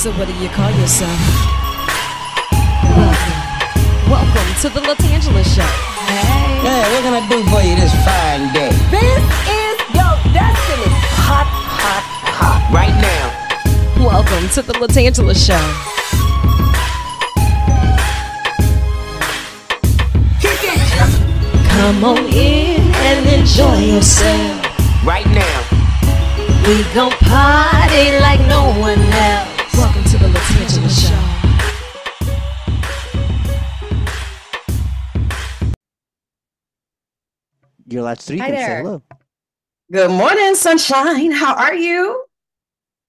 So what do you call yourself? Welcome to the LaTangela Show. Hey. Hey, what can I do for you this fine day? This is your destiny. Hot, hot, hot. Right now. Welcome to the LaTangela Show. Come on in and enjoy yourself right now. We gon' party like no one else. Welcome to the LaTangela Show. You're last three. Hi there. Hello. Good morning, sunshine. How are you?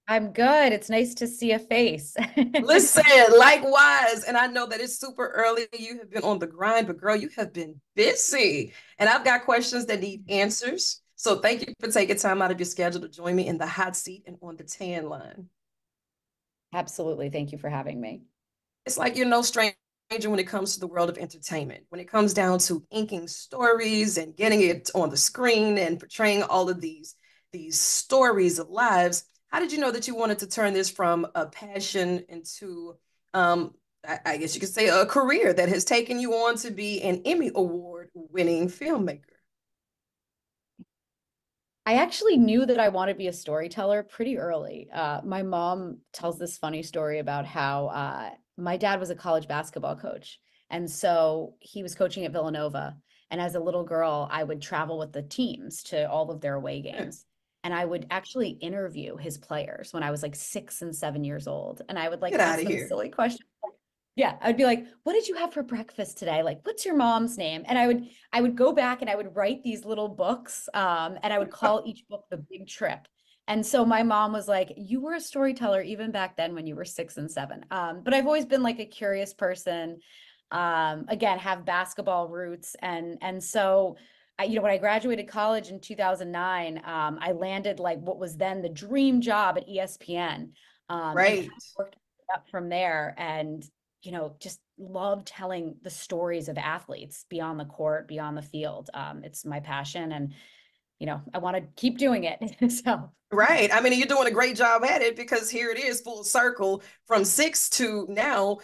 I'm good. It's nice to see a face. Listen, likewise. And I know that it's super early. You have been on the grind, but girl, you have been busy. And I've got questions that need answers. So thank you for taking time out of your schedule to join me in the hot seat and on the tan line. Absolutely. Thank you for having me. It's like you're no stranger when it comes to the world of entertainment. When it comes down to inking stories and getting it on the screen and portraying all of these stories of lives, how did you know that you wanted to turn this from a passion into, I guess you could say, a career that has taken you on to be an Emmy Award-winning filmmaker? I actually knew that I wanted to be a storyteller pretty early. My mom tells this funny story about how my dad was a college basketball coach. And so he was coaching at Villanova. And as a little girl, I would travel with the teams to all of their away games. And I would actually interview his players when I was like 6 and 7 years old. And I would like ask them silly questions. Yeah, I'd be like, what did you have for breakfast today? Like, what's your mom's name? And I would go back and I would write these little books and I would call each book The Big Trip. And so my mom was like, you were a storyteller even back then when you were 6 and 7. But I've always been like a curious person, again, have basketball roots. And so you know, when I graduated college in 2009, I landed like what was then the dream job at ESPN. Right. Worked up from there and, you know, just love telling the stories of athletes beyond the court, beyond the field. It's my passion and, you know, I want to keep doing it. So. Right. I mean, you're doing a great job at it because here it is full circle from 6 to now.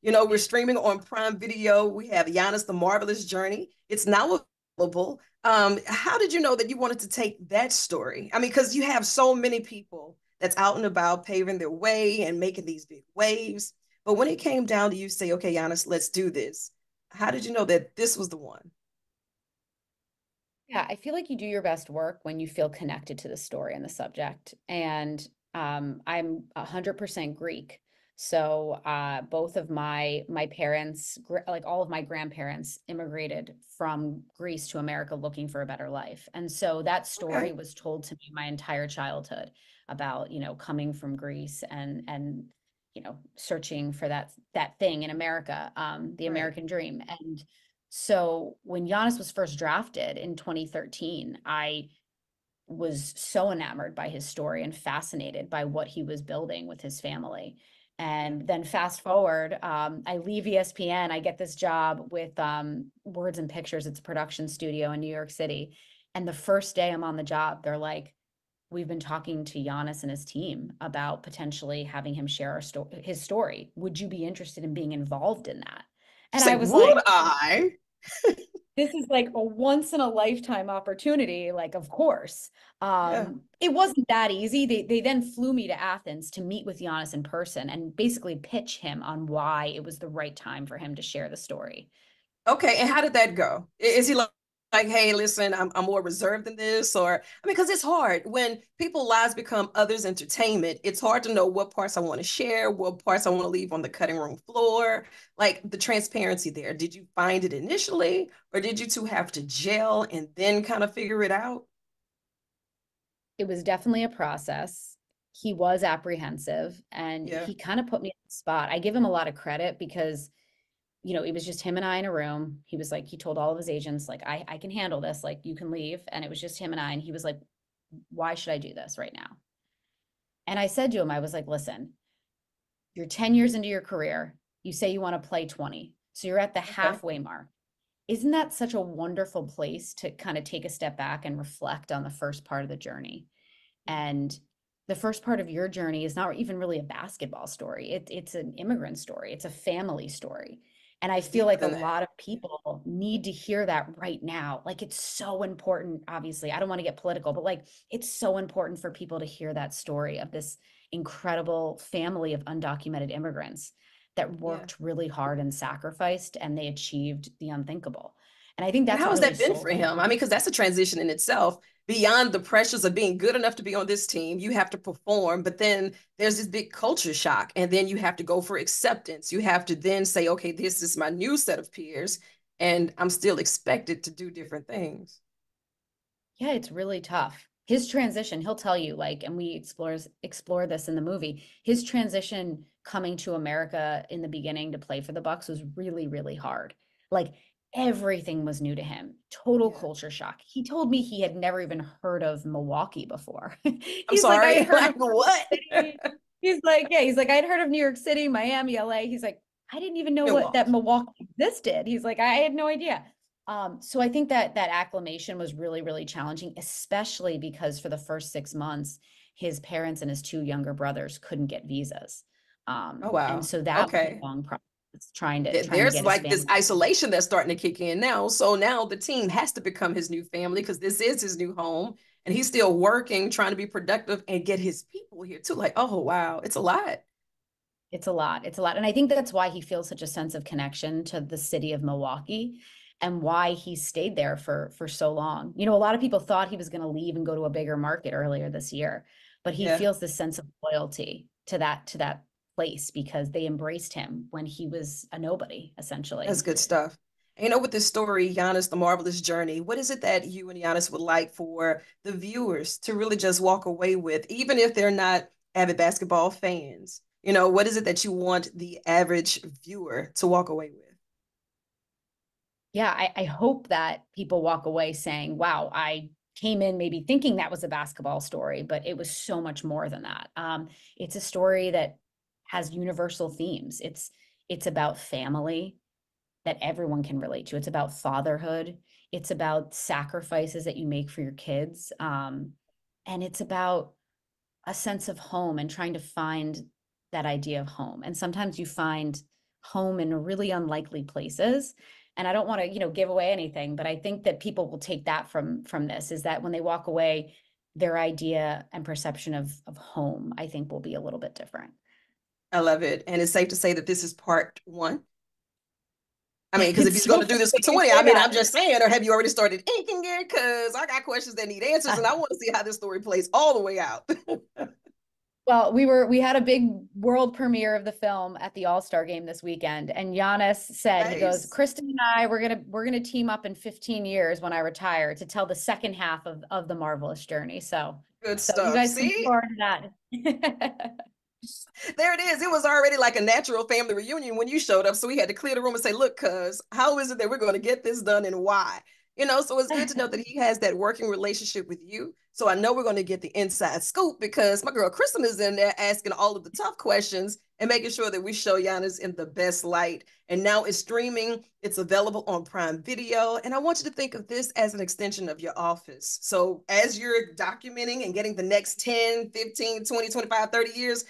You know, we're streaming on Prime Video. We have Giannis: The Marvelous Journey. It's now available. How did you know that you wanted to take that story? I mean, because you have so many people that's out and about paving their way and making these big waves. But when it came down to you say, okay, Giannis, let's do this. How did you know that this was the one? Yeah, I feel like you do your best work when you feel connected to the story and the subject. And I'm 100% Greek. So both of my parents, like all of my grandparents, immigrated from Greece to America looking for a better life. And so that story was told to me my entire childhood about, you know, coming from Greece and you know, searching for that thing in America, the American dream. And so when Giannis was first drafted in 2013, I was so enamored by his story and fascinated by what he was building with his family. And then fast forward, I leave ESPN, I get this job with Words and Pictures. It's a production studio in New York City. And the first day I'm on the job, they're like, we've been talking to Giannis and his team about potentially having him share his story. Would you be interested in being involved in that? And I was like, this is like a once in a lifetime opportunity. Like, of course, It wasn't that easy. They then flew me to Athens to meet with Giannis in person and basically pitch him on why it was the right time for him to share the story. Okay. And how did that go? Is he like, hey, listen, I'm more reserved than this? Or, I mean, cause it's hard when people's lives become others' entertainment. It's hard to know what parts I want to share, what parts I want to leave on the cutting room floor, like the transparency there. Did you find it initially, or did you two have to gel and then kind of figure it out? It was definitely a process. He was apprehensive and he kind of put me in the spot. I give him a lot of credit because, you know, it was just him and I in a room. He was like, he told all of his agents, like, I can handle this. Like, you can leave. And it was just him and I. And he was like, why should I do this right now? And I said to him, I was like, listen, you're 10 years into your career. You say you want to play 20. So you're at the halfway mark. Isn't that such a wonderful place to kind of take a step back and reflect on the first part of the journey? And the first part of your journey is not even really a basketball story. It's an immigrant story. It's a family story. And I feel like a lot of people need to hear that right now. Like, it's so important, obviously. I don't want to get political, but like, it's so important for people to hear that story of this incredible family of undocumented immigrants that worked really hard and sacrificed, and they achieved the unthinkable. And I think that's how has that been for him? I mean, because that's a transition in itself. Beyond the pressures of being good enough to be on this team, you have to perform, but then there's this big culture shock, and then you have to go for acceptance. You have to then say, okay, this is my new set of peers, and I'm still expected to do different things. Yeah, it's really tough. His transition, he'll tell you, like, and we explore this in the movie, his transition coming to America in the beginning to play for the Bucks was really, really hard. Like, everything was new to him. Total culture shock. He told me he had never even heard of Milwaukee before. Like, I heard of what? He's like, yeah. He's like, I'd heard of New York City, Miami, LA. He's like, I didn't even know that Milwaukee existed. He's like, I had no idea. So I think that that acclimation was really, really challenging, especially because for the first 6 months, his parents and his two younger brothers couldn't get visas. And so that was a long process. There's like this isolation that's starting to kick in now. So now the team has to become his new family, because this is his new home, and he's still working, trying to be productive and get his people here too. Like, oh, wow. It's a lot. It's a lot. It's a lot. And I think that's why he feels such a sense of connection to the city of Milwaukee, and why he stayed there for so long. You know, a lot of people thought he was going to leave and go to a bigger market earlier this year, but he feels this sense of loyalty to that place, because they embraced him when he was a nobody, essentially. That's good stuff. You know, with this story, Giannis, The Marvelous Journey, what is it that you and Giannis would like for the viewers to really just walk away with, even if they're not avid basketball fans? You know, what is it that you want the average viewer to walk away with? Yeah, I hope that people walk away saying, wow, I came in maybe thinking that was a basketball story, but it was so much more than that. It's a story that has universal themes. It's about family that everyone can relate to. It's about fatherhood. It's about sacrifices that you make for your kids. And it's about a sense of home and trying to find that idea of home. And sometimes you find home in really unlikely places. And I don't want to, you know, give away anything, but I think that people will take that from this, is that when they walk away, their idea and perception of home, I think, will be a little bit different. I love it. And it's safe to say that this is part one. I mean, because if he's going to do this for 20, I mean, I'm just saying, or have you already started inking it? Because I got questions that need answers, and I want to see how this story plays all the way out. Well, we had a big world premiere of the film at the All-Star Game this weekend, and Giannis said, he goes, Kristen and I, we're gonna team up in 15 years when I retire to tell the second half of The Marvelous Journey. So good stuff. You guys look forward to that. There it is. It was already like a natural family reunion when you showed up, so we had to clear the room and say, look, cuz, how is it that we're going to get this done and why? You know, so it's good to know that he has that working relationship with you. So I know we're going to get the inside scoop, because my girl Kristen is in there asking all of the tough questions and making sure that we show Giannis in the best light. And now it's streaming. It's available on Prime Video. And I want you to think of this as an extension of your office. So as you're documenting and getting the next 10, 15, 20, 25, 30 years,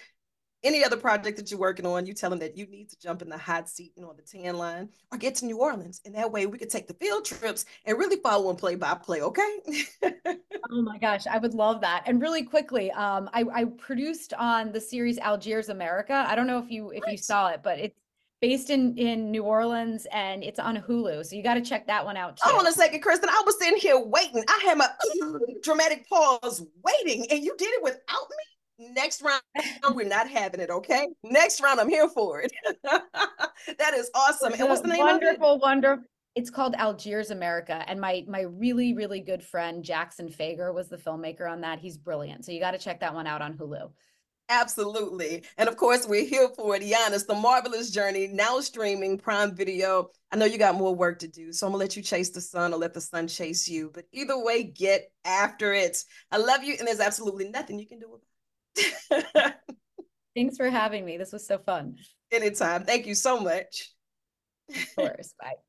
any other project that you're working on, you tell them that you need to jump in the hot seat and on the tan line, or get to New Orleans. And that way we could take the field trips and really follow on play by play, okay? Oh my gosh, I would love that. And really quickly, I produced on the series Algiers America. I don't know if you saw it, but it's based in New Orleans, and it's on Hulu. So you got to check that one out too. Hold on a second, Kristen. I was sitting here waiting. I had my dramatic pause waiting, and you did it without me? Next round, we're not having it, okay? Next round, I'm here for it. That is awesome. And what's the name of it? Wonderful. It's called Algiers America. And my really, really good friend, Jackson Fager, was the filmmaker on that. He's brilliant. So you got to check that one out on Hulu. Absolutely. And of course, we're here for it. Giannis, The Marvelous Journey, now streaming Prime Video. I know you got more work to do, so I'm going to let you chase the sun, or let the sun chase you. But either way, get after it. I love you, and there's absolutely nothing you can do about it. Thanks for having me. This was so fun. Anytime. Thank you so much. Of course. Bye.